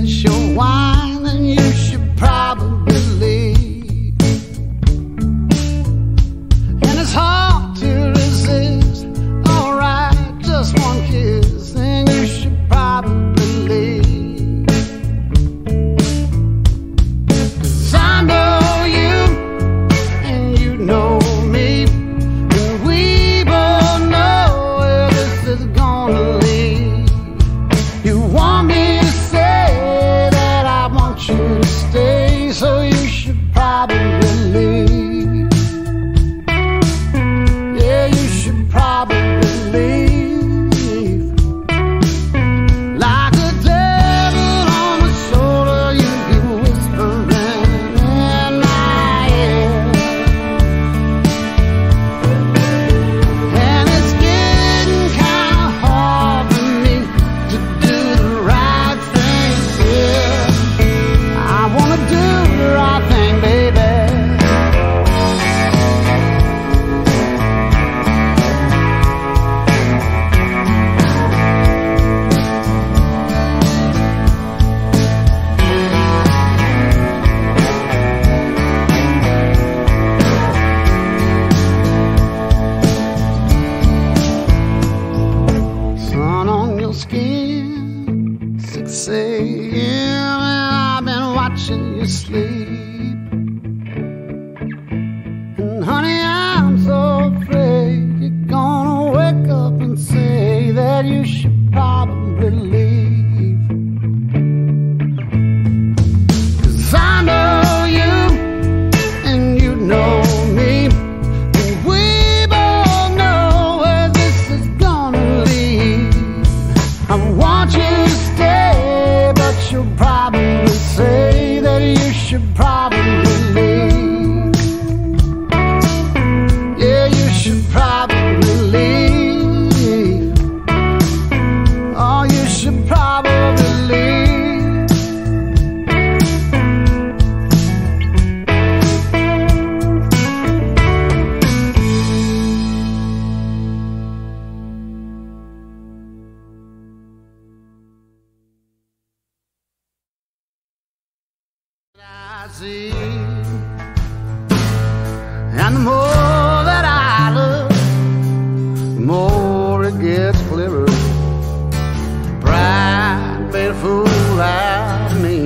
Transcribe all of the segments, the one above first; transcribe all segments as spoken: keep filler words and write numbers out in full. finish your wine than you should probably leave. And it's hard to resist, alright, just one kiss, then you should probably leave. Cause I know you, and you know me, and we both know where this is gonna lead. You want me, you stay, so you should probably leave. Yeah, you should probably leave. Like a devil on the shoulder, you can whisper in my ear. And it's getting kinda hard for me to do the right thing here. Skin, six a m, and I've been watching you sleep. And honey, I'm so afraid you're gonna wake up and say that you should probably leave. Cause I know you, and you know me, and we both know where this is gonna lead. I want you to stay, but you'll probably say that you should probably leave. Yeah, you should probably leave. Oh, you should probably I see, and the more that I look, the more it gets clearer. Pride made a fool out of me,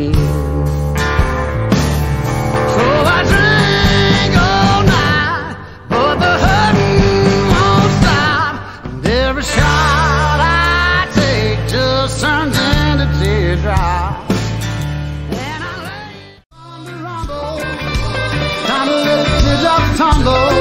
so I drink all night, but the hurting won't stop. And every shot I take just turns into teardrops. Tumble.